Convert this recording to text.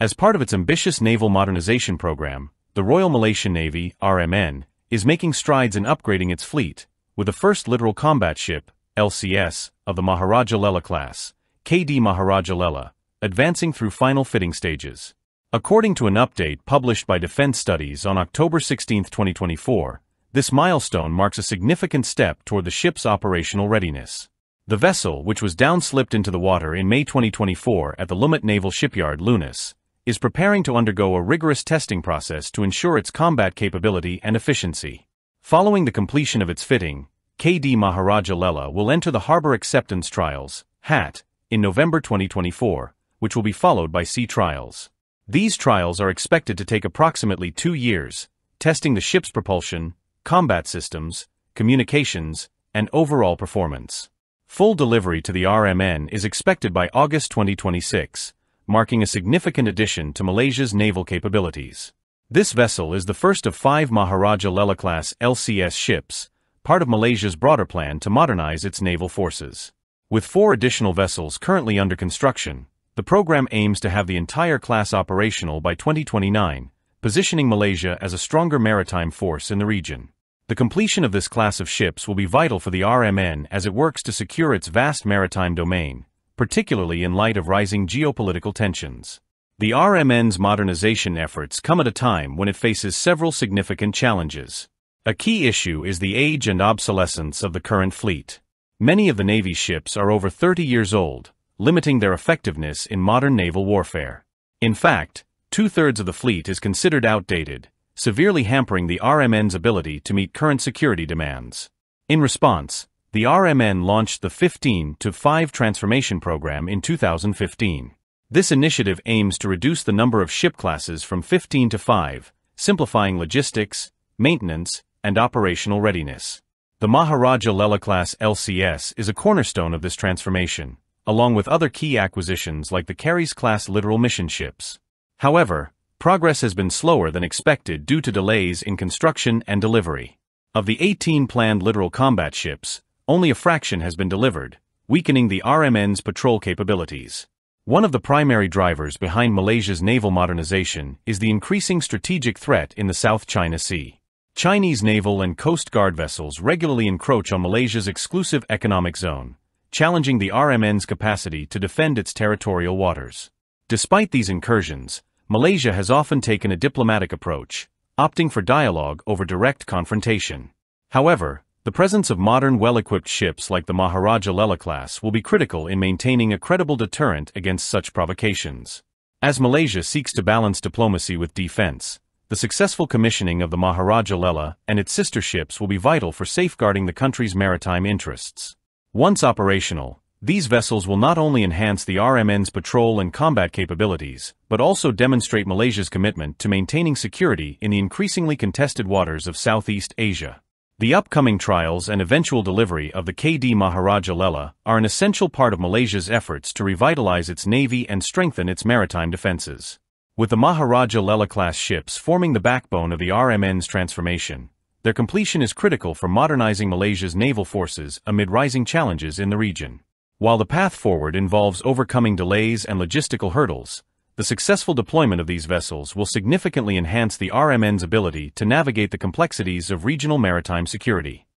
As part of its ambitious naval modernization program, the Royal Malaysian Navy, RMN, is making strides in upgrading its fleet, with the first Littoral Combat Ship, LCS, of the Maharaja Lela-class, KD Maharaja Lela, advancing through final fitting stages. According to an update published by Defense Studies on October 16, 2024, this milestone marks a significant step toward the ship's operational readiness. The vessel, which was downslipped into the water in May 2024 at the Lumut Naval Shipyard Lunas, is preparing to undergo a rigorous testing process to ensure its combat capability and efficiency. Following the completion of its fitting, KD Maharaja Lela will enter the Harbour Acceptance Trials (HAT) in November 2024, which will be followed by sea trials. These trials are expected to take approximately 2 years, testing the ship's propulsion, combat systems, communications, and overall performance. Full delivery to the RMN is expected by August 2026. Marking a significant addition to Malaysia's naval capabilities. This vessel is the first of 5 Maharaja Lela-class LCS ships, part of Malaysia's broader plan to modernize its naval forces. With 4 additional vessels currently under construction, the program aims to have the entire class operational by 2029, positioning Malaysia as a stronger maritime force in the region. The completion of this class of ships will be vital for the RMN as it works to secure its vast maritime domain, particularly in light of rising geopolitical tensions. The RMN's modernization efforts come at a time when it faces several significant challenges. A key issue is the age and obsolescence of the current fleet. Many of the Navy's ships are over 30 years old, limiting their effectiveness in modern naval warfare. In fact, 2/3 of the fleet is considered outdated, severely hampering the RMN's ability to meet current security demands. In response, the RMN launched the 15-5 transformation program in 2015. This initiative aims to reduce the number of ship classes from 15 to 5, simplifying logistics, maintenance, and operational readiness. The Maharaja Lela-class LCS is a cornerstone of this transformation, along with other key acquisitions like the Keris-class littoral mission ships. However, progress has been slower than expected due to delays in construction and delivery. Of the 18 planned littoral combat ships, only a fraction has been delivered, weakening the RMN's patrol capabilities. One of the primary drivers behind Malaysia's naval modernization is the increasing strategic threat in the South China Sea. Chinese naval and Coast Guard vessels regularly encroach on Malaysia's exclusive economic zone, challenging the RMN's capacity to defend its territorial waters. Despite these incursions, Malaysia has often taken a diplomatic approach, opting for dialogue over direct confrontation. However, the presence of modern well-equipped ships like the Maharaja Lela-class will be critical in maintaining a credible deterrent against such provocations. As Malaysia seeks to balance diplomacy with defense, the successful commissioning of the Maharaja Lela and its sister ships will be vital for safeguarding the country's maritime interests. Once operational, these vessels will not only enhance the RMN's patrol and combat capabilities, but also demonstrate Malaysia's commitment to maintaining security in the increasingly contested waters of Southeast Asia. The upcoming trials and eventual delivery of the KD Maharaja Lela are an essential part of Malaysia's efforts to revitalize its navy and strengthen its maritime defenses. With the Maharaja Lela-class ships forming the backbone of the RMN's transformation, their completion is critical for modernizing Malaysia's naval forces amid rising challenges in the region. While the path forward involves overcoming delays and logistical hurdles, the successful deployment of these vessels will significantly enhance the RMN's ability to navigate the complexities of regional maritime security.